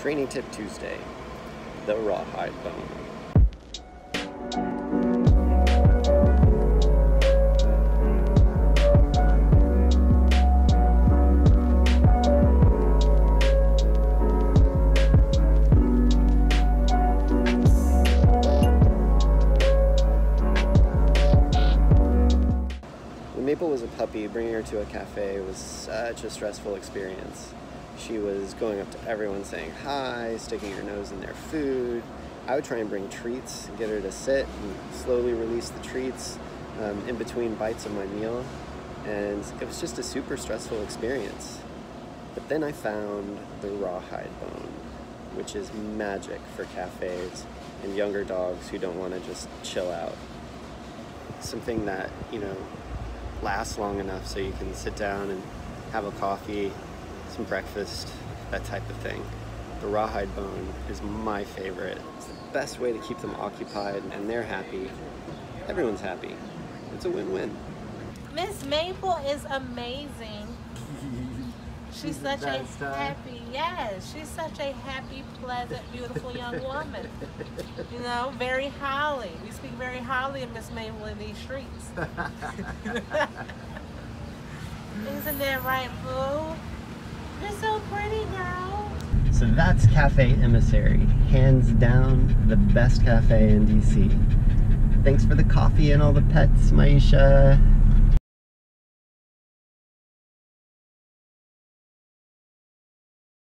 Training Tip Tuesday, the rawhide bone. Mabel was a puppy. Bringing her to a cafe was such a stressful experience. She was going up to everyone saying hi, sticking her nose in their food. I would try and bring treats, get her to sit and slowly release the treats in between bites of my meal. And it was just a super stressful experience. But then I found the rawhide bone, which is magic for cafes and younger dogs who don't want to just chill out. Something that, you know, last long enough so you can sit down and have a coffee, some breakfast, that type of thing. The rawhide bone is my favorite. It's the best way to keep them occupied, and they're happy. Everyone's happy. It's a win-win. Miss Mabel is amazing. She's such a happy, yes, she's such a happy, pleasant, beautiful young woman. You know, very highly. We speak very highly of Miss Mabel in these streets. Isn't that right, boo? You're so pretty, girl. So that's Cafe Emissary. Hands down, the best cafe in DC. Thanks for the coffee and all the pets, Maisha.